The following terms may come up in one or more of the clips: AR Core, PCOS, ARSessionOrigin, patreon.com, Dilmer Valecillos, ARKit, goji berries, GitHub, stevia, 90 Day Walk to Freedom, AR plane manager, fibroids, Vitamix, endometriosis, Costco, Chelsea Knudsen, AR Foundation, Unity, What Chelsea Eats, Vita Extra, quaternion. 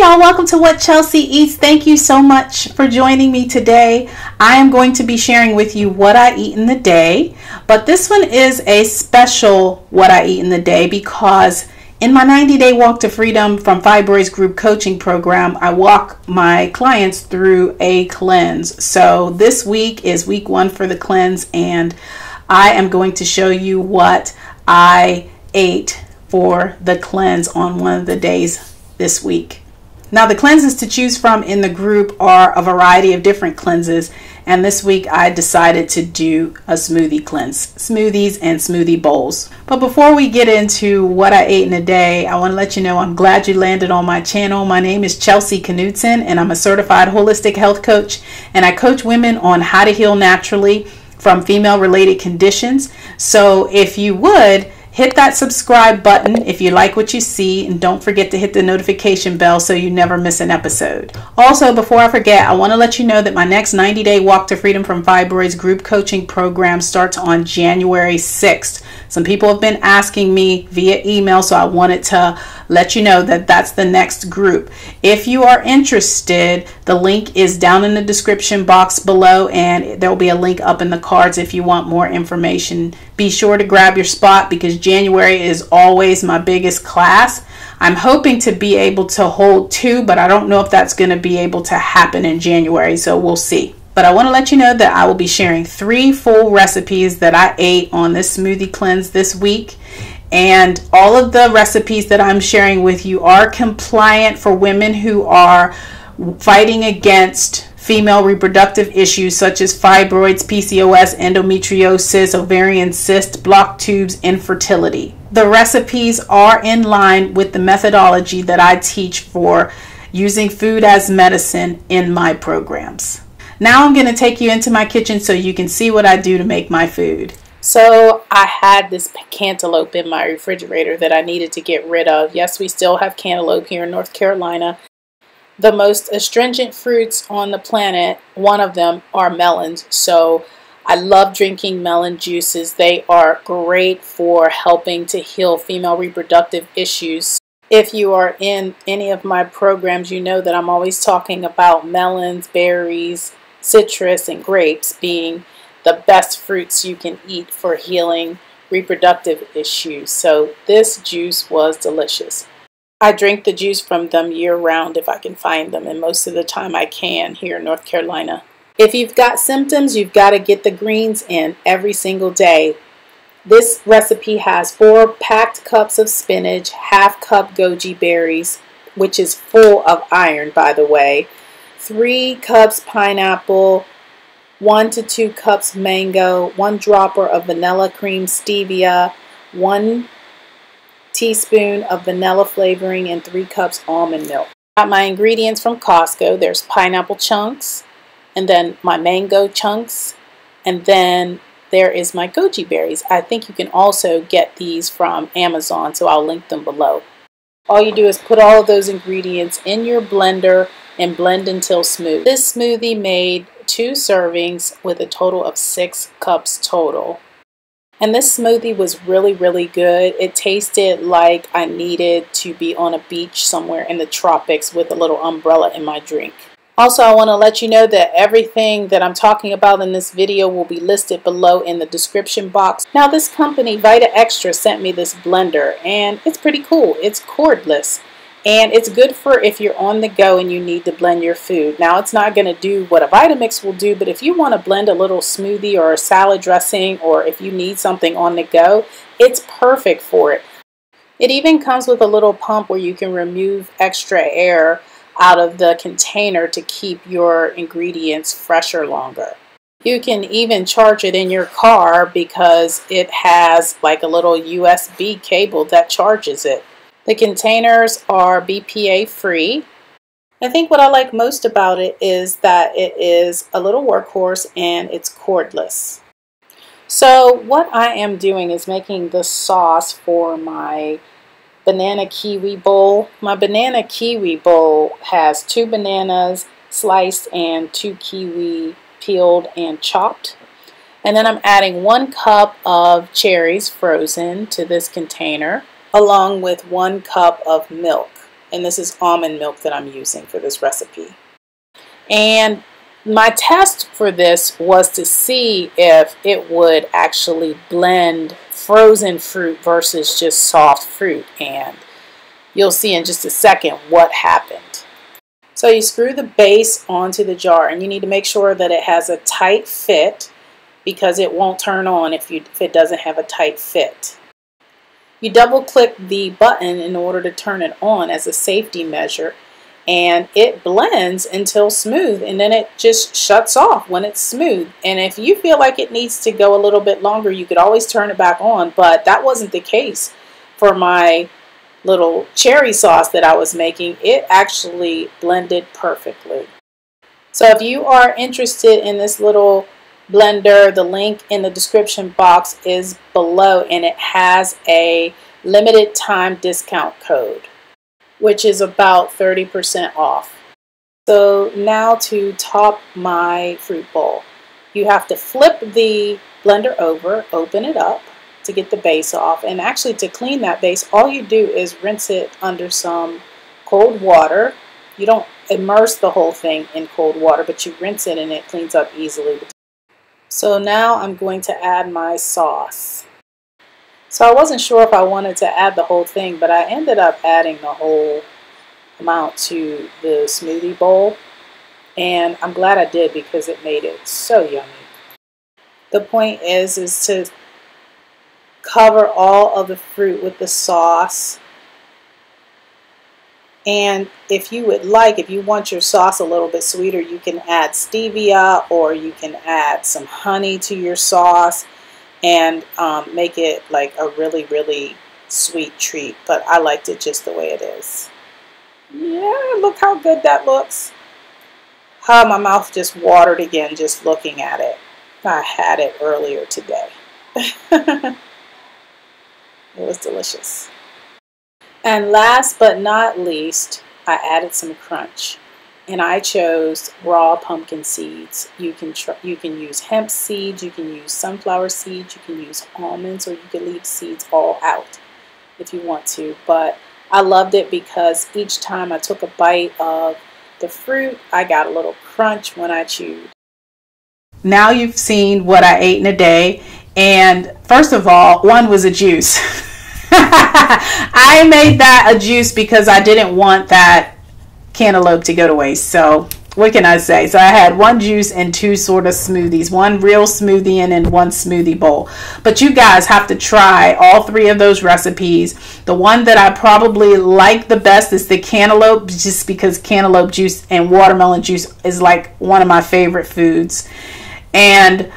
Hey y'all, welcome to What Chelsea Eats. Thank you so much for joining me today. I am going to be sharing with you what I eat in the day, but this one is a special what I eat in the day because in my 90-day walk to freedom from Fibroids group coaching program, I walk my clients through a cleanse. So this week is week one for the cleanse, and I am going to show you what I ate for the cleanse on one of the days this week. Now, the cleanses to choose from in the group are a variety of different cleanses, and this week I decided to do a smoothie cleanse, smoothies and smoothie bowls. But before we get into what I ate in a day, I want to let you know I'm glad you landed on my channel. My name is Chelsea Knudsen, and I'm a certified holistic health coach, and I coach women on how to heal naturally from female-related conditions. So if you would, hit that subscribe button if you like what you see, and don't forget to hit the notification bell so you never miss an episode. Also, before I forget, I want to let you know that my next 90-day Walk to Freedom from Fibroids group coaching program starts on January 6th. Some people have been asking me via email, so I wanted to let you know that that's the next group. If you are interested, the link is down in the description box below, and there will be a link up in the cards if you want more information. Be sure to grab your spot because January is always my biggest class. I'm hoping to be able to hold two, but I don't know if that's going to be able to happen in January, so we'll see. But I want to let you know that I will be sharing 3 full recipes that I ate on this smoothie cleanse this week. And all of the recipes that I'm sharing with you are compliant for women who are fighting against female reproductive issues such as fibroids, PCOS, endometriosis, ovarian cyst, blocked tubes, infertility. The recipes are in line with the methodology that I teach for using food as medicine in my programs. Now I'm going to take you into my kitchen so you can see what I do to make my food. So I had this cantaloupe in my refrigerator that I needed to get rid of. Yes, we still have cantaloupe here in North Carolina. The most astringent fruits on the planet, one of them, are melons. So I love drinking melon juices. They are great for helping to heal female reproductive issues. If you are in any of my programs, you know that I'm always talking about melons, berries, citrus, and grapes being the best fruits you can eat for healing reproductive issues. So this juice was delicious. I drink the juice from them year-round if I can find them, and most of the time I can here in North Carolina. If you've got symptoms, you've got to get the greens in every single day. This recipe has 4 packed cups of spinach, 1/2 cup goji berries, which is full of iron, by the way, 3 cups pineapple, 1 to 2 cups mango, 1 dropper of vanilla cream stevia, 1 teaspoon of vanilla flavoring, and 3 cups almond milk. Got my ingredients from Costco. There's pineapple chunks, and then my mango chunks, and then there is my goji berries. I think you can also get these from Amazon, so I'll link them below. All you do is put all of those ingredients in your blender and blend until smooth. This smoothie made 2 servings with a total of 6 cups total. And this smoothie was really, really good. It tasted like I needed to be on a beach somewhere in the tropics with a little umbrella in my drink. Also, I want to let you know that everything that I'm talking about in this video will be listed below in the description box. Now, this company, Vita Extra, sent me this blender, and it's pretty cool. It's cordless, and it's good for if you're on the go and you need to blend your food. Now, it's not going to do what a Vitamix will do, but if you want to blend a little smoothie or a salad dressing, or if you need something on the go, it's perfect for it. It even comes with a little pump where you can remove extra air out of the container to keep your ingredients fresher longer. You can even charge it in your car because it has like a little USB cable that charges it. The containers are BPA free. I think what I like most about it is that it is a little workhorse and it's cordless. So what I am doing is making the sauce for my banana kiwi bowl. My banana kiwi bowl has 2 bananas sliced and 2 kiwi peeled and chopped. And then I'm adding 1 cup of cherries frozen to this container, along with 1 cup of milk. and this is almond milk that I'm using for this recipe. And my test for this was to see if it would actually blend frozen fruit versus just soft fruit, and you'll see in just a second what happened. So you screw the base onto the jar, and you need to make sure that it has a tight fit, because it won't turn on if it doesn't have a tight fit. You double click the button in order to turn it on as a safety measure, and it blends until smooth, and then it just shuts off when it's smooth. And if you feel like it needs to go a little bit longer, you could always turn it back on, but that wasn't the case for my little cherry sauce that I was making. It actually blended perfectly. So if you are interested in this little blender, the link in the description box is below, and it has a limited time discount code, which is about 30% off. So now to top my fruit bowl, you have to flip the blender over, open it up to get the base off, and actually to clean that base, all you do is rinse it under some cold water. You don't immerse the whole thing in cold water, but you rinse it and it cleans up easily. So now I'm going to add my sauce. So I wasn't sure if I wanted to add the whole thing, but I ended up adding the whole amount to the smoothie bowl. And I'm glad I did, because it made it so yummy. The point is to cover all of the fruit with the sauce. And if you would like, if you want your sauce a little bit sweeter, you can add stevia, or you can add some honey to your sauce and make it like a really, really sweet treat. But I liked it just the way it is. Yeah, look how good that looks. Oh, my mouth just watered again just looking at it. I had it earlier today. It was delicious. And last but not least, I added some crunch, and I chose raw pumpkin seeds. You can use hemp seeds, you can use sunflower seeds, you can use almonds, or you can leave seeds all out if you want to. But I loved it because each time I took a bite of the fruit, I got a little crunch when I chewed. Now you've seen what I ate in a day, and first of all, one was a juice. I made that a juice because I didn't want that cantaloupe to go to waste. So what can I say? So I had one juice and two sort of smoothies, one real smoothie and then one smoothie bowl. But you guys have to try all three of those recipes. The one that I probably like the best is the cantaloupe, just because cantaloupe juice and watermelon juice is like one of my favorite foods, and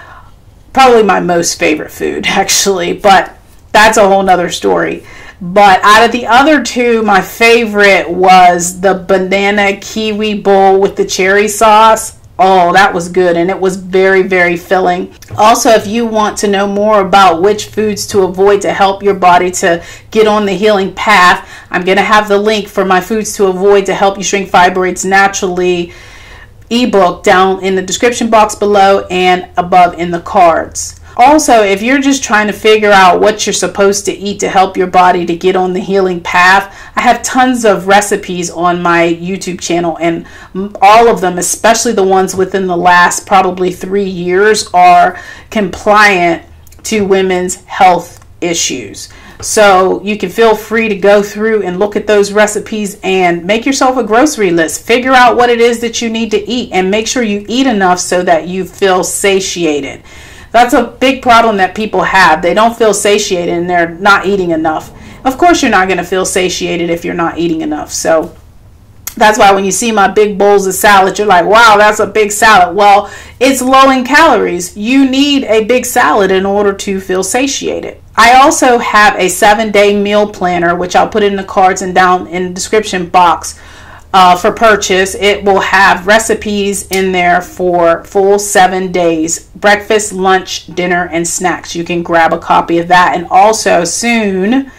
probably my most favorite food actually, but that's a whole nother story. But out of the other two, my favorite was the banana kiwi bowl with the cherry sauce. Oh, that was good, and it was very, very filling. Also, if you want to know more about which foods to avoid to help your body to get on the healing path, I'm going to have the link for my foods to avoid to help you shrink fibroids naturally ebook down in the description box below and above in the cards. Also, if you're just trying to figure out what you're supposed to eat to help your body to get on the healing path, I have tons of recipes on my YouTube channel, and all of them, especially the ones within the last probably 3 years, are compliant to women's health issues. So you can feel free to go through and look at those recipes and make yourself a grocery list. Figure out what it is that you need to eat, and make sure you eat enough so that you feel satiated. That's a big problem that people have. They don't feel satiated, and they're not eating enough. Of course, you're not going to feel satiated if you're not eating enough. So that's why when you see my big bowls of salad, you're like, wow, that's a big salad. Well, it's low in calories. You need a big salad in order to feel satiated. I also have a 7-day meal planner, which I'll put in the cards and down in the description box for purchase. It will have recipes in there for full 7 days, breakfast, lunch, dinner, and snacks. You can grab a copy of that. And also as soon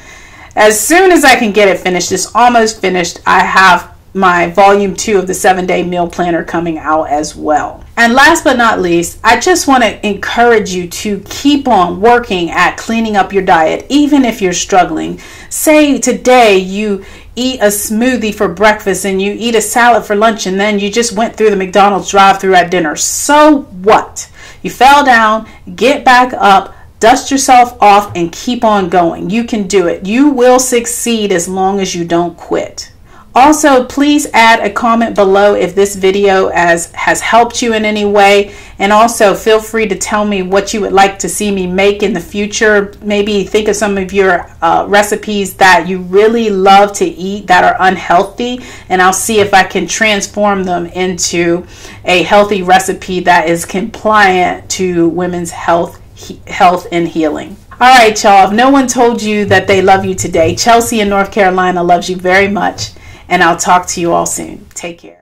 as I can get it finished, it's almost finished, I have my volume 2 of the 7-day meal planner coming out as well. And last but not least, I just want to encourage you to keep on working at cleaning up your diet, even if you're struggling. Say today you eat a smoothie for breakfast and you eat a salad for lunch and then you just went through the McDonald's drive-thru at dinner. So what? You fell down, get back up, dust yourself off, and keep on going. You can do it. You will succeed as long as you don't quit. Also, please add a comment below if this video has helped you in any way. And also feel free to tell me what you would like to see me make in the future. Maybe think of some of your recipes that you really love to eat that are unhealthy, and I'll see if I can transform them into a healthy recipe that is compliant to women's health and healing. All right, y'all, if no one told you that they love you today, Chelsea in North Carolina loves you very much. And I'll talk to you all soon. Take care.